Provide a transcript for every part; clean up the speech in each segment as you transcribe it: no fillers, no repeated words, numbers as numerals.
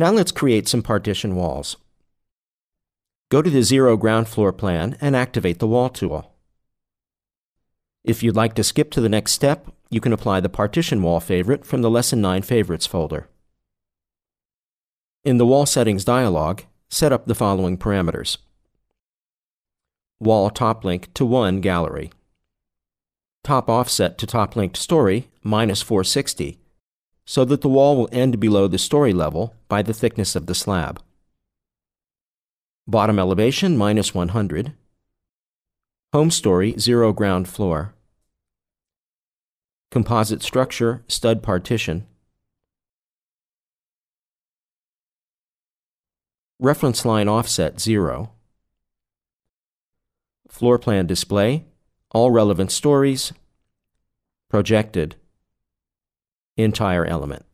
Now let's create some partition walls. Go to the Zero Ground Floor Plan and activate the Wall Tool. If you'd like to skip to the next step, you can apply the Partition Wall Favorite from the Lesson 9 Favorites folder. In the Wall Settings dialog, set up the following parameters. Wall Top Link to 1 Gallery. Top Offset to Top Linked Story -460, so that the wall will end below the story level by the thickness of the slab. Bottom elevation -100. Home story 0 ground floor. Composite structure stud partition. Reference line offset 0. Floor plan display, all relevant stories, projected, entire element.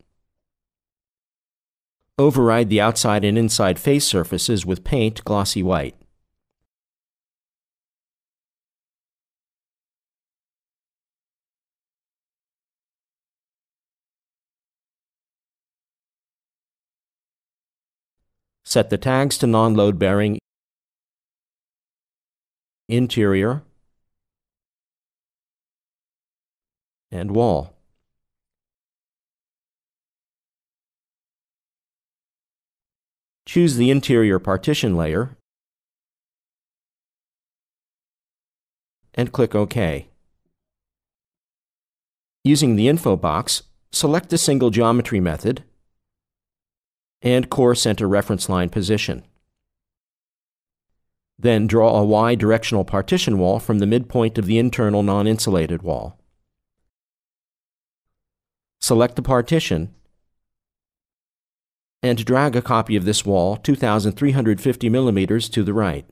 Override the outside and inside face surfaces with paint glossy white. Set the tags to non-load bearing, interior, and wall. Choose the interior partition layer and click OK. Using the info box, select the single geometry method and core center reference line position. Then draw a Y directional partition wall from the midpoint of the internal non-insulated wall. Select the partition and drag a copy of this wall 2,350 millimeters to the right.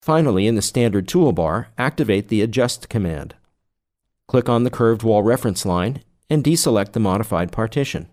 Finally, in the Standard Toolbar, activate the Adjust command. Click on the curved wall reference line and deselect the modified partition.